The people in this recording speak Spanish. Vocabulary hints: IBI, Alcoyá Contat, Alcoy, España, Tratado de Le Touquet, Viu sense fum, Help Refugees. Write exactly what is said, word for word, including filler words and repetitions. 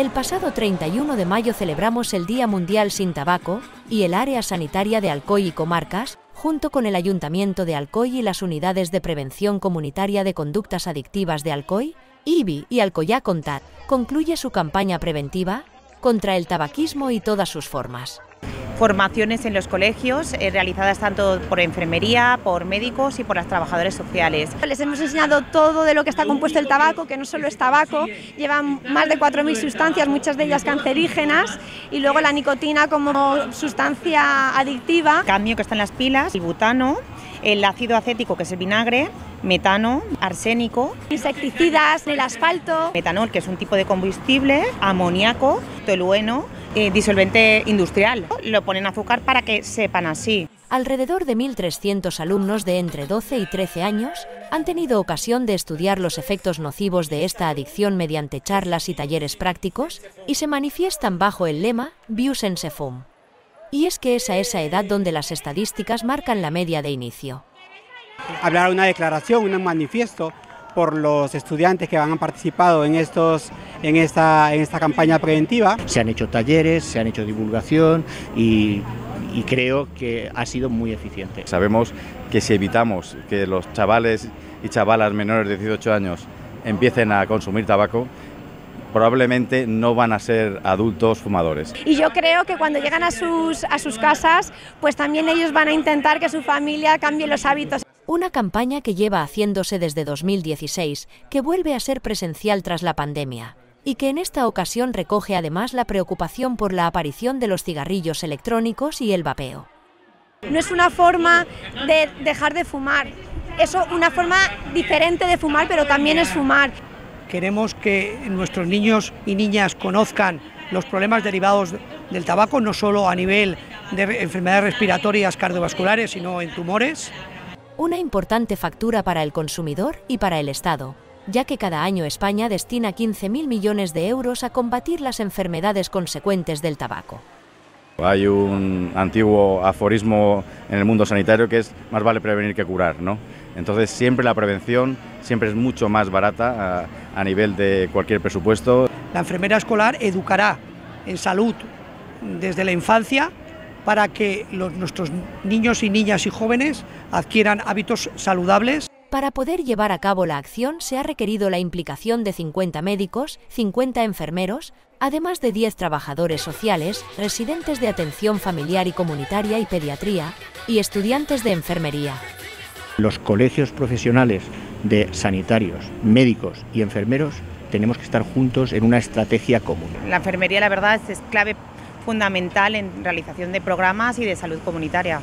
El pasado treinta y uno de mayo celebramos el Día Mundial Sin Tabaco y el Área Sanitaria de Alcoy y Comarcas, junto con el Ayuntamiento de Alcoy y las Unidades de Prevención Comunitaria de Conductas Adictivas de Alcoy, I B I y Alcoyá Contat, concluye su campaña preventiva contra el tabaquismo y todas sus formas. Formaciones en los colegios eh, realizadas tanto por enfermería, por médicos y por las trabajadoras sociales. Les hemos enseñado todo de lo que está compuesto el tabaco, que no solo es tabaco, llevan más de cuatro mil sustancias, muchas de ellas cancerígenas, y luego la nicotina como sustancia adictiva. El cadmio, que está en las pilas, el butano, el ácido acético, que es el vinagre, metano, arsénico, insecticidas, el asfalto, metanol, que es un tipo de combustible, amoníaco, tolueno, eh, disolvente industrial. Lo ponen azúcar para que sepan así. Alrededor de mil trescientos alumnos de entre doce y trece años han tenido ocasión de estudiar los efectos nocivos de esta adicción mediante charlas y talleres prácticos, y se manifiestan bajo el lema Viu sense fum. Y es que es a esa edad donde las estadísticas marcan la media de inicio. Hablar una declaración, un manifiesto por los estudiantes que han participado en, estos, en, esta, en esta campaña preventiva. Se han hecho talleres, se han hecho divulgación y, y creo que ha sido muy eficiente. Sabemos que si evitamos que los chavales y chavalas menores de dieciocho años empiecen a consumir tabaco, probablemente no van a ser adultos fumadores. Y yo creo que cuando llegan a sus, a sus casas, pues también ellos van a intentar que su familia cambie los hábitos. Una campaña que lleva haciéndose desde dos mil dieciséis, que vuelve a ser presencial tras la pandemia, y que en esta ocasión recoge además la preocupación por la aparición de los cigarrillos electrónicos y el vapeo. No es una forma de dejar de fumar, es una forma diferente de fumar, pero también es fumar. Queremos que nuestros niños y niñas conozcan los problemas derivados del tabaco, no solo a nivel de enfermedades respiratorias cardiovasculares, sino en tumores. Una importante factura para el consumidor y para el Estado, ya que cada año España destina quince mil millones de euros a combatir las enfermedades consecuentes del tabaco. Hay un antiguo aforismo en el mundo sanitario que es más vale prevenir que curar, ¿no? Entonces siempre la prevención siempre es mucho más barata a, a nivel de cualquier presupuesto. La enfermera escolar educará en salud desde la infancia para que los, nuestros niños y niñas y jóvenes adquieran hábitos saludables. Para poder llevar a cabo la acción se ha requerido la implicación de cincuenta médicos, cincuenta enfermeros, además de diez trabajadores sociales, residentes de atención familiar y comunitaria y pediatría, y estudiantes de enfermería. Los colegios profesionales de sanitarios, médicos y enfermeros tenemos que estar juntos en una estrategia común. La enfermería, la verdad, es clave fundamental en realización de programas y de salud comunitaria.